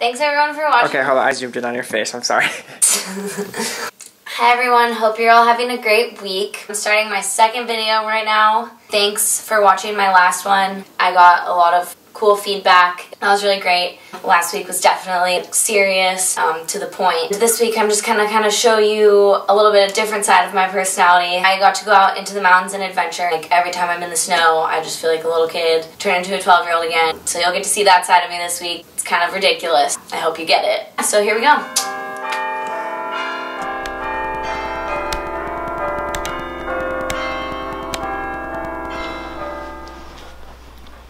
Thanks everyone for watching. Okay, hold on, I zoomed in on your face, I'm sorry. Hi everyone, hope you're all having a great week. I'm starting my second video right now. Thanks for watching my last one. I got a lot of cool feedback. That was really great. Last week was definitely serious, to the point. This week I'm just gonna kind of show you a little bit of different side of my personality. I got to go out into the mountains and adventure. Like every time I'm in the snow, I just feel like a little kid, turn into a 12-year-old again. So you'll get to see that side of me this week. It's kind of ridiculous. I hope you get it. So here we go.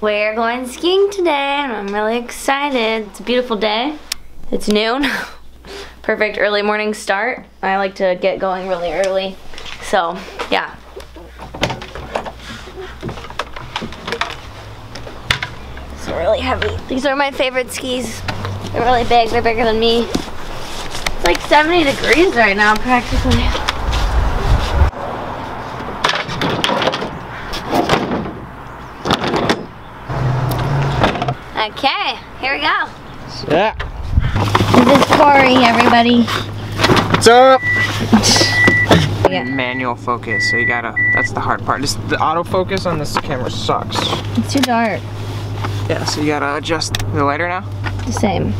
We're going skiing today and I'm really excited. It's a beautiful day. It's noon. Perfect early morning start. I like to get going really early. So, yeah. These are really heavy. These are my favorite skis. They're really big. They're bigger than me. It's like 70 degrees right now practically. Okay, here we go. Yeah. This is Corey, everybody. What's up? Yeah. Manual focus, so you gotta, that's the hard part. Just the autofocus on this camera sucks. It's too dark. Yeah, so you gotta adjust the lighter now? The same.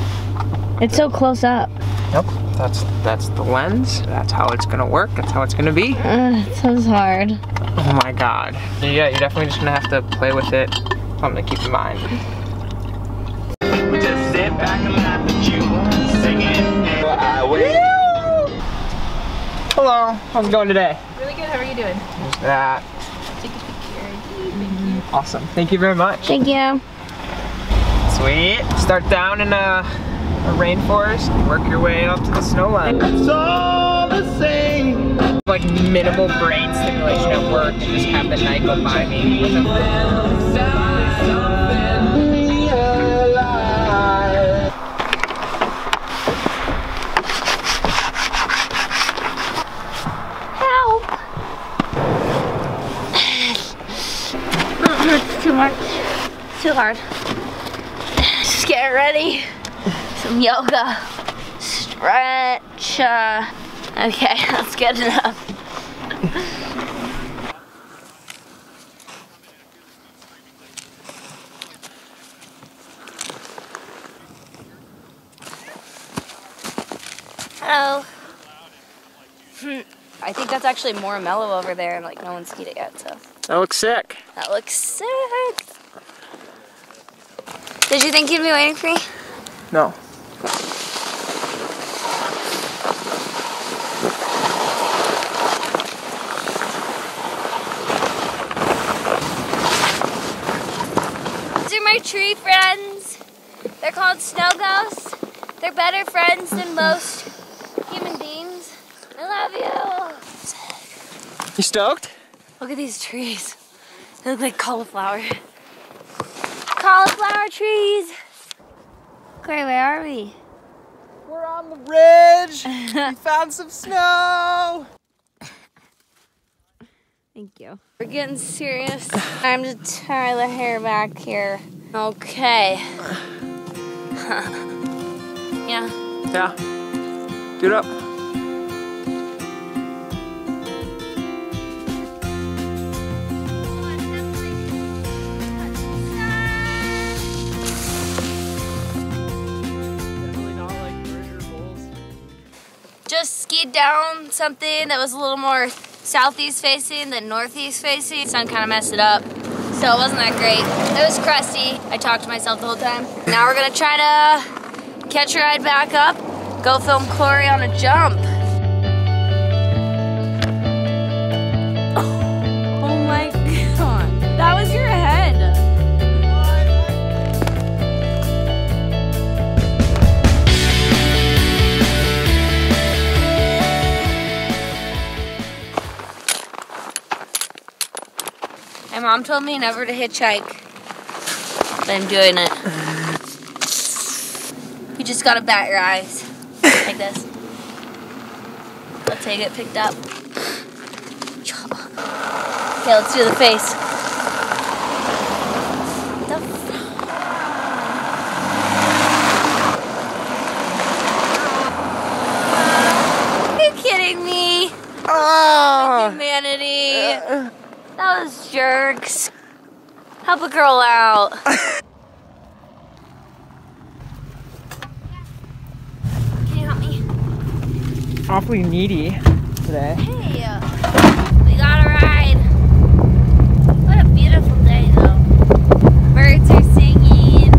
It's so close up. Nope, that's the lens. That's how it's gonna work, that's how it's gonna be. It sounds hard. Oh my God. Yeah, you're definitely just gonna have to play with it. Something to keep in mind. Back and laugh at you, singing, and I wait. Hello, how's it going today? Really good, how are you doing? There's that. Take a picture. Thank you. Awesome, thank you very much. Thank you. Sweet. Start down in a rainforest, work your way up to the snow line. It's all the same. Like minimal brain stimulation at work and just have the night go by me. Too hard. Just get ready. Some yoga. Stretch. Okay, that's good enough. Hello. I think that's actually more mellow over there, and like no one skied it yet, so. That looks sick. That looks sick. Did you think you'd be waiting for me? No. These are my tree friends. They're called snow ghosts. They're better friends than most human beings. I love you. You stoked? Look at these trees. They look like cauliflower. Cauliflower trees. Corey, where are we? We're on the ridge. We found some snow. Thank you. We're getting serious. Time to tie the hair back here. Okay. Yeah. Yeah. Do it up. Down something that was a little more southeast facing than northeast facing. The sun kind of messed it up, so it wasn't that great. It was crusty. I talked to myself the whole time. Now we're gonna try to catch a ride back up, go film Corey on a jump. Oh my God, that was your head. My mom told me never to hitchhike, but I'm doing it. You just gotta bat your eyes like this. That's how you get picked up. Okay, let's do the face. Help a girl out. Can you help me? Awfully needy today. Hey, we got a ride. What a beautiful day though. Birds are singing.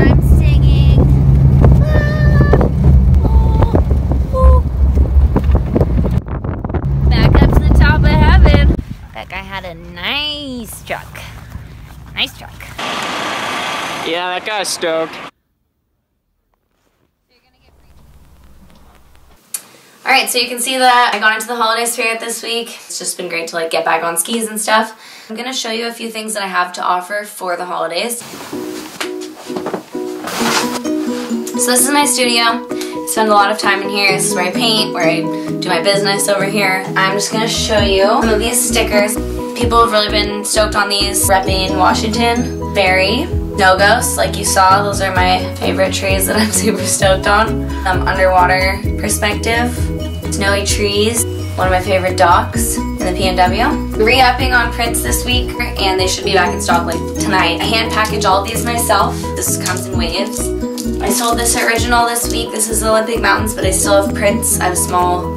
I'm singing. Ah, oh, oh. Back up to the top of heaven. That guy had a nice truck. Nice truck. Yeah, that guy's stoked. All right, so you can see that I got into the holiday spirit this week. It's just been great to like get back on skis and stuff. I'm gonna show you a few things that I have to offer for the holidays. So this is my studio. I spend a lot of time in here. This is where I paint, where I do my business over here. I'm just gonna show you some of these stickers. People have really been stoked on these, repping Washington, berry, no ghosts, like you saw. Those are my favorite trees that I'm super stoked on. Underwater perspective, snowy trees, one of my favorite docks in the PNW. Re-upping on prints this week, and they should be back in stock like tonight. I hand package all of these myself. This comes in waves. I sold this original this week. This is Olympic Mountains, but I still have prints. I have a small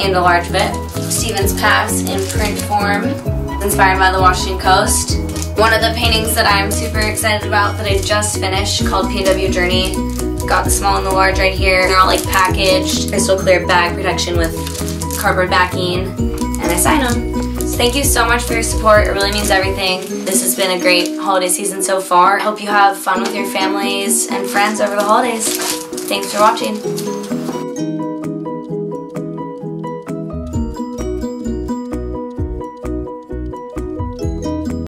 and a large bit. Stevens Pass in print form. Inspired by the Washington Coast. One of the paintings that I'm super excited about that I just finished called PNW Journey. Got the small and the large right here. They're all like packaged. I still clear bag protection with cardboard backing and I sign them. So thank you so much for your support. It really means everything. This has been a great holiday season so far. I hope you have fun with your families and friends over the holidays. Thanks for watching.